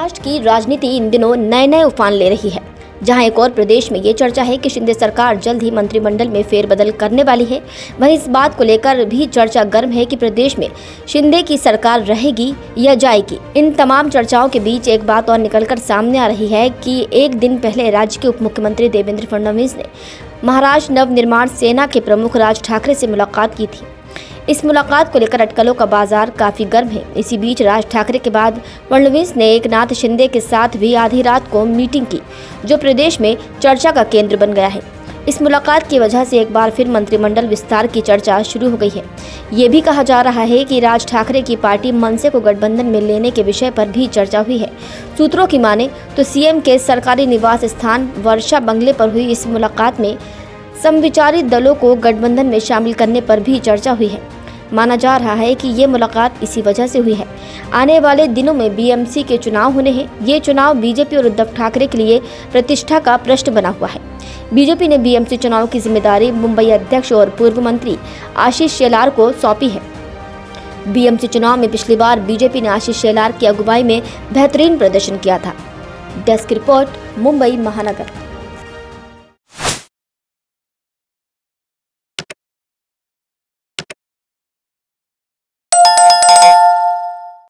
महाराष्ट्र की राजनीति इन दिनों नए नए उफान ले रही है। जहां एक और प्रदेश में ये चर्चा है कि शिंदे सरकार जल्द ही मंत्रिमंडल में फेरबदल करने वाली है, वहीं इस बात को लेकर भी चर्चा गर्म है कि प्रदेश में शिंदे की सरकार रहेगी या जाएगी। इन तमाम चर्चाओं के बीच एक बात और निकलकर सामने आ रही है कि एक दिन पहले राज्य के उप मुख्यमंत्री देवेंद्र फडणवीस ने महाराष्ट्र नवनिर्माण सेना के प्रमुख राज ठाकरे से मुलाकात की थी। इस मुलाकात को लेकर अटकलों का बाजार काफी गर्म है। इसी बीच राज ठाकरे के बाद फडणवीस ने एकनाथ शिंदे के साथ भी आधी रात को मीटिंग की, जो प्रदेश में चर्चा का केंद्र बन गया है। इस मुलाकात की वजह से एक बार फिर मंत्रिमंडल विस्तार की चर्चा शुरू हो गई है। ये भी कहा जा रहा है कि राज ठाकरे की पार्टी मनसे को गठबंधन में लेने के विषय पर भी चर्चा हुई है। सूत्रों की माने तो सीएम के सरकारी निवास स्थान वर्षा बंगले पर हुई इस मुलाकात में समविचारी दलों को गठबंधन में शामिल करने पर भी चर्चा हुई है। माना जा रहा है कि ये मुलाकात इसी वजह से हुई है। आने वाले दिनों में बीएमसी के चुनाव होने हैं। ये चुनाव बीजेपी और उद्धव ठाकरे के लिए प्रतिष्ठा का प्रश्न बना हुआ है। बीजेपी ने बीएमसी चुनाव की जिम्मेदारी मुंबई अध्यक्ष और पूर्व मंत्री आशीष शेलार को सौंपी है। बीएमसी चुनाव में पिछली बार बीजेपी ने आशीष शेलार की अगुवाई में बेहतरीन प्रदर्शन किया था। डेस्क रिपोर्ट, मुंबई महानगर।